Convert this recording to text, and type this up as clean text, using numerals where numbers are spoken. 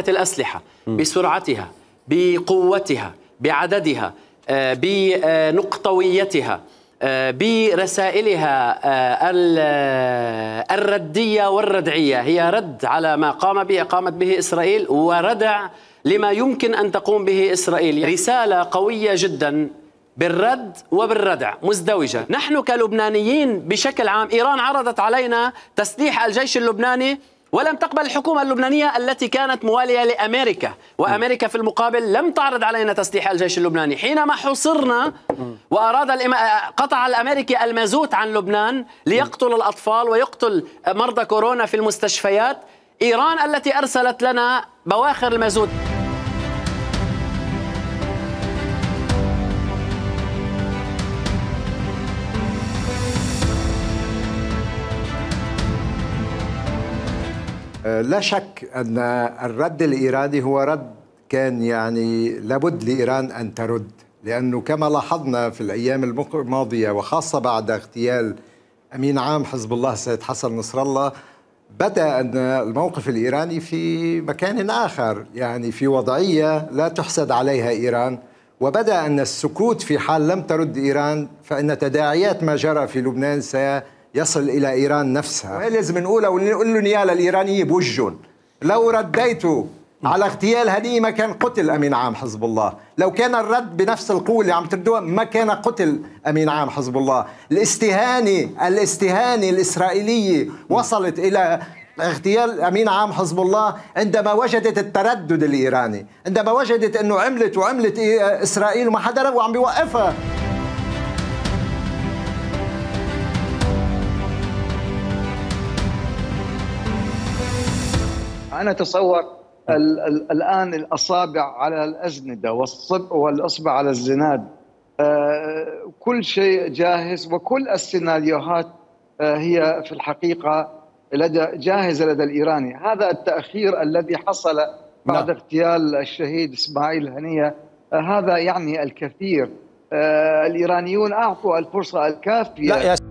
بتقنية الأسلحة، بسرعتها، بقوتها، بعددها، بنقطويتها، برسائلها الردية والردعية. هي رد على ما قامت به إسرائيل، وردع لما يمكن أن تقوم به إسرائيل. رسالة قوية جدا بالرد وبالردع مزدوجة. نحن كلبنانيين بشكل عام، إيران عرضت علينا تسليح الجيش اللبناني ولم تقبل الحكومة اللبنانية التي كانت موالية لأمريكا، وأمريكا في المقابل لم تعرض علينا تسليح الجيش اللبناني. حينما حصرنا وأراد قطع الأمريكي المازوت عن لبنان ليقتل الأطفال ويقتل مرضى كورونا في المستشفيات، إيران التي أرسلت لنا بواخر المازوت. لا شك أن الرد الإيراني هو رد كان يعني لابد لإيران أن ترد، لأنه كما لاحظنا في الأيام الماضية وخاصة بعد اغتيال أمين عام حزب الله السيد حسن نصر الله، بدأ أن الموقف الإيراني في مكان آخر، يعني في وضعية لا تحسد عليها إيران، وبدأ أن السكوت في حال لم ترد إيران فإن تداعيات ما جرى في لبنان سيصل إلى إيران نفسها. وهي لازم نقولها ونقول يا للإيرانيين بوجهن، لو رديتوا على اغتيال هني ما كان قتل أمين عام حزب الله، لو كان الرد بنفس القوة اللي عم تردوها ما كان قتل أمين عام حزب الله. الاستهانة الإسرائيلية وصلت إلى اغتيال أمين عام حزب الله عندما وجدت التردد الإيراني، عندما وجدت أنه عملت إسرائيل وما حدا وعم بيوقفها. أنا أتصور الآن الأصابع على الأزندة والأصبع على الزناد، كل شيء جاهز، وكل السيناريوهات هي في الحقيقة جاهزة لدى الإيراني. هذا التأخير الذي حصل بعد اغتيال الشهيد إسماعيل هنية هذا يعني الكثير. الإيرانيون أعطوا الفرصة الكافية.